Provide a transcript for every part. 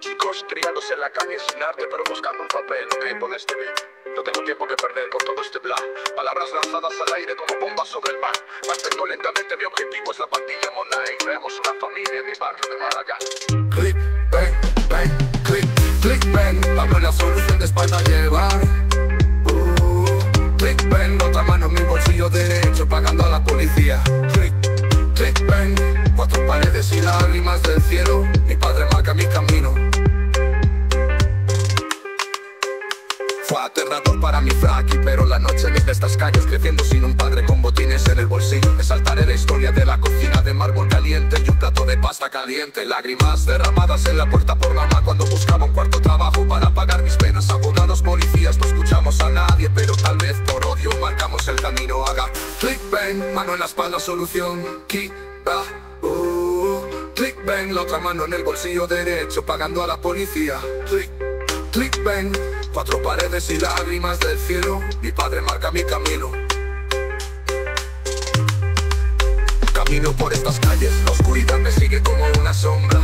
Chicos criados en la calle sin arte pero buscando un papel, ok, pon este beat. No tengo tiempo que perder con todo este bla. Palabras lanzadas al aire como bombas sobre el mar. Mantengo lentamente mi objetivo, es la pandilla mona y creamos una familia en mi barrio de Malaga. Clip, bang, bang, clip, click, bang. Abro la solución de espalda a llevar. Click, bang, otra mano en mi bolsillo derecho pagando a la policía. Click, click, bang, cuatro paredes y lágrimas del cielo. Mi padre marca mi camino. Fue aterrador para mi fraqui, pero la noche libre estas calles, creciendo sin un padre con botines en el bolsillo. Me saltaré la historia de la cocina de mármol caliente y un plato de pasta caliente. Lágrimas derramadas en la puerta por mamá cuando buscaba un cuarto trabajo para pagar mis penas. Abogados, policías, no escuchamos a nadie, pero tal vez por odio marcamos el camino. Haga click bang, mano en la espalda, solución quita. Click bang, la otra mano en el bolsillo derecho pagando a la policía. Click, click bang, cuatro paredes y lágrimas del cielo. Mi padre marca mi camino. Camino por estas calles, la oscuridad me sigue como una sombra.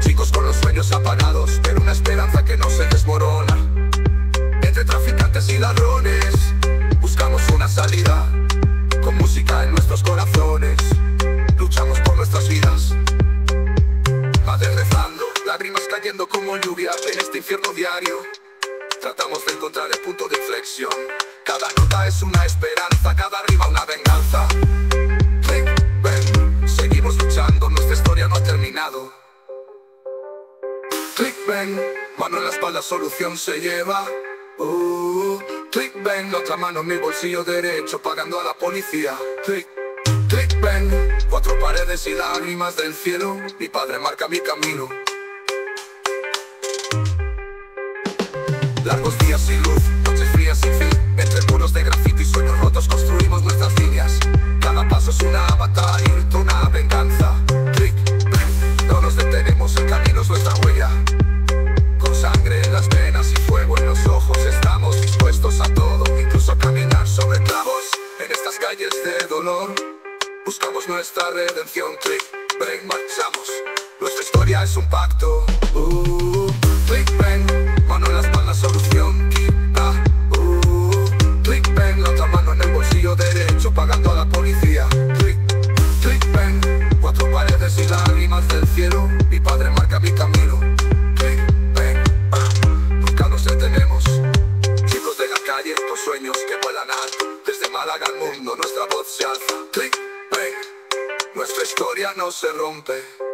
Chicos con los sueños apagados, pero una esperanza que no se desmorona. Entre traficantes y ladrones, buscamos una salida. Con música en nuestros corazones, luchamos por nuestras vidas. Padre rezando, lágrimas cayendo como lluvia en este infierno diario. Tratamos de encontrar el punto de inflexión. Cada nota es una esperanza, cada arriba una venganza. Click, bang, seguimos luchando, nuestra historia no ha terminado. Click, bang, mano en la espalda, solución se lleva. Click, bang, la otra mano en mi bolsillo derecho pagando a la policía. Click, click, bang, cuatro paredes y lágrimas del cielo. Mi padre marca mi camino. Largos días sin luz, noches frías sin fin. Entre muros de grafito y sueños rotos construimos nuestras líneas. Cada paso es una batalla y una venganza. Click, click, no nos detenemos, el camino es nuestra huella. Con sangre en las venas y fuego en los ojos, estamos dispuestos a todo, incluso a caminar sobre clavos. En estas calles de dolor, buscamos nuestra redención. Click, bang, marchamos. Nuestra historia es un pacto. Click, bang, mano en la espalda, solución quita. Click, bang, la otra mano en el bolsillo derecho pagando a la policía. Click, click, bang, cuatro paredes y lágrimas del cielo. Mi padre marca mi camino. Click, bang, bang, nunca nos detenemos. Chicos de la calle, estos sueños que vuelan alto. Desde Málaga al mundo nuestra voz se alza. Click, bang, nuestra historia no se rompe.